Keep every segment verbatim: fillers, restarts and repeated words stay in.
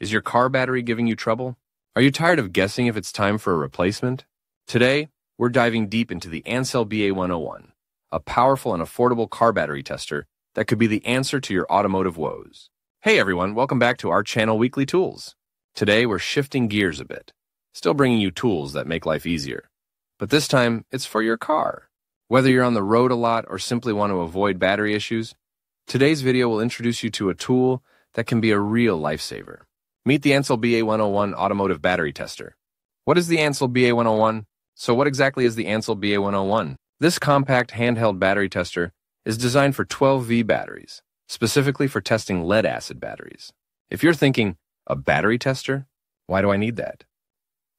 Is your car battery giving you trouble? Are you tired of guessing if it's time for a replacement? Today, we're diving deep into the Ancel B A one oh one, a powerful and affordable car battery tester that could be the answer to your automotive woes. Hey everyone, welcome back to our channel Weekly Tools. Today we're shifting gears a bit, still bringing you tools that make life easier. But this time, it's for your car. Whether you're on the road a lot or simply want to avoid battery issues, today's video will introduce you to a tool that can be a real lifesaver. Meet the Ancel B A one oh one Automotive Battery Tester. What is the Ancel B A one oh one? So what exactly is the Ancel B A one oh one? This compact handheld battery tester is designed for twelve volt batteries, specifically for testing lead-acid batteries. If you're thinking, a battery tester? Why do I need that?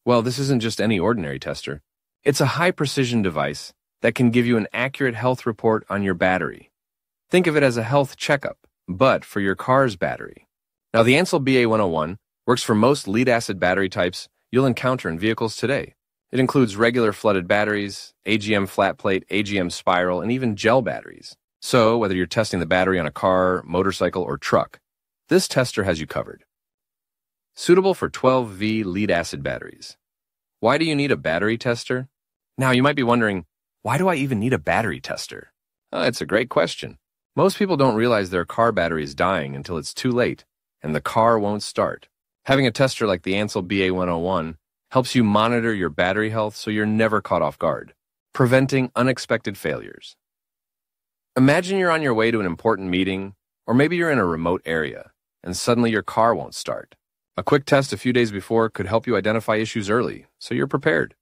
Well, this isn't just any ordinary tester. It's a high-precision device that can give you an accurate health report on your battery. Think of it as a health checkup, but for your car's battery. Now, the Ancel B A one oh one works for most lead-acid battery types you'll encounter in vehicles today. It includes regular flooded batteries, A G M flat plate, A G M spiral, and even gel batteries. So, whether you're testing the battery on a car, motorcycle, or truck, this tester has you covered. Suitable for twelve volt lead-acid batteries. Why do you need a battery tester? Now, you might be wondering, why do I even need a battery tester? Oh, it's a great question. Most people don't realize their car battery is dying until it's too late and the car won't start. Having a tester like the Ancel B A one oh one helps you monitor your battery health so you're never caught off guard, preventing unexpected failures. Imagine you're on your way to an important meeting, or maybe you're in a remote area, and suddenly your car won't start. A quick test a few days before could help you identify issues early, so you're prepared.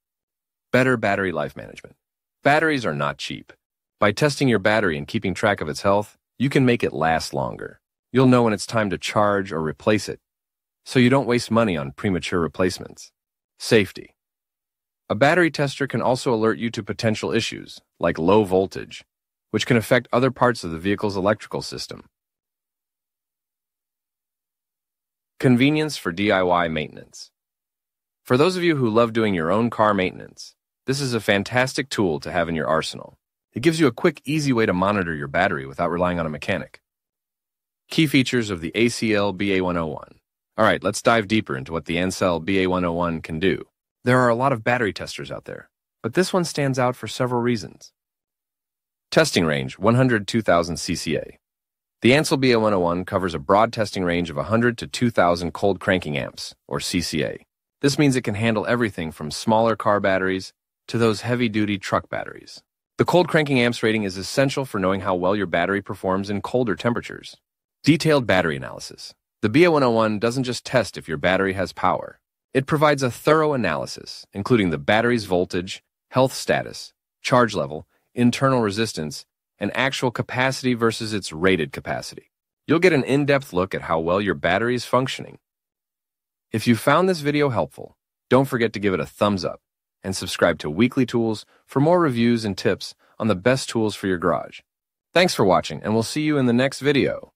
Better battery life management. Batteries are not cheap. By testing your battery and keeping track of its health, you can make it last longer. You'll know when it's time to charge or replace it, so you don't waste money on premature replacements. Safety. A battery tester can also alert you to potential issues, like low voltage, which can affect other parts of the vehicle's electrical system. Convenience for D I Y maintenance. For those of you who love doing your own car maintenance, this is a fantastic tool to have in your arsenal. It gives you a quick, easy way to monitor your battery without relying on a mechanic. Key features of the Ancel B A one oh one. All right, let's dive deeper into what the Ancel B A one oh one can do. There are a lot of battery testers out there, but this one stands out for several reasons. Testing range, one hundred to two thousand C C A. The Ancel B A one oh one covers a broad testing range of one hundred to two thousand cold cranking amps, or C C A. This means it can handle everything from smaller car batteries to those heavy-duty truck batteries. The cold cranking amps rating is essential for knowing how well your battery performs in colder temperatures. Detailed battery analysis. The B A one oh one doesn't just test if your battery has power. It provides a thorough analysis, including the battery's voltage, health status, charge level, internal resistance, and actual capacity versus its rated capacity. You'll get an in-depth look at how well your battery is functioning. If you found this video helpful, don't forget to give it a thumbs up and subscribe to Weekly Tools for more reviews and tips on the best tools for your garage. Thanks for watching, and we'll see you in the next video.